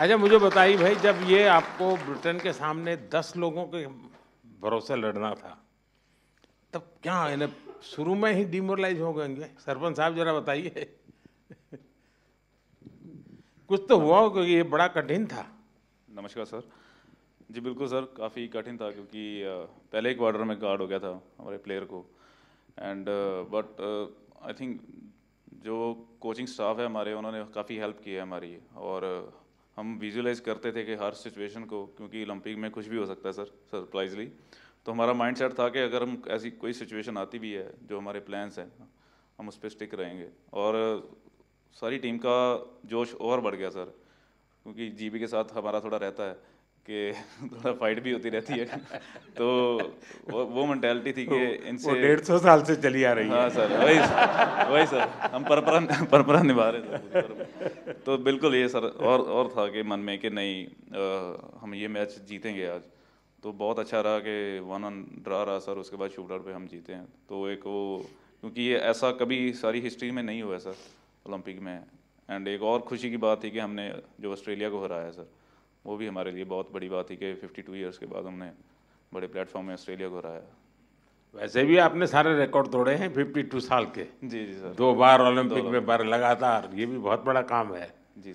अच्छा मुझे बताइए भाई, जब ये आपको ब्रिटेन के सामने 10 लोगों के भरोसे लड़ना था, तब क्या इन्हें शुरू में ही डिमोरलाइज हो गएंगे? सरपंच साहब जरा बताइए, कुछ तो हुआ हो क्योंकि ये बड़ा कठिन था। नमस्कार सर। जी बिल्कुल सर, काफ़ी कठिन था क्योंकि पहले ही क्वार्टर में कार्ड हो गया था हमारे प्लेयर को, एंड बट आई थिंक जो कोचिंग स्टाफ है हमारे, उन्होंने काफ़ी हेल्प की है हमारी, और हम विजुलाइज करते थे कि हर सिचुएशन को, क्योंकि ओलंपिक में कुछ भी हो सकता है सर सरप्राइजली, तो हमारा माइंडसेट था कि अगर हम ऐसी कोई सिचुएशन आती भी है, जो हमारे प्लान्स हैं हम उस पर स्टिक रहेंगे, और सारी टीम का जोश और बढ़ गया सर, क्योंकि जीबी के साथ हमारा थोड़ा रहता है कि थोड़ा फाइट भी होती रहती है तो वो मेंटालिटी थी कि इनसे 150 साल से चली आ रही है। हाँ सर, वही सर, हम परंपरा निभा रहे थे। तो बिल्कुल ये सर और था कि मन में कि नहीं हम ये मैच जीतेंगे आज, तो बहुत अच्छा रहा कि 1-1 ड्रा रहा सर, उसके बाद शूटआउट पे हम जीते हैं, तो एक वो, क्योंकि ये ऐसा कभी सारी हिस्ट्री में नहीं हुआ सर ओलंपिक में, एंड एक और खुशी की बात थी कि हमने जो ऑस्ट्रेलिया को हराया सर, वो भी हमारे लिए बहुत बड़ी बात थी कि 52 ईयर्स के बाद हमने बड़े प्लेटफॉर्म में ऑस्ट्रेलिया को हराया। वैसे भी आपने सारे रिकॉर्ड तोड़े हैं 52 साल के। जी जी सर, 2 बार ओलंपिक में, बार लगातार, ये भी बहुत बड़ा काम है जी।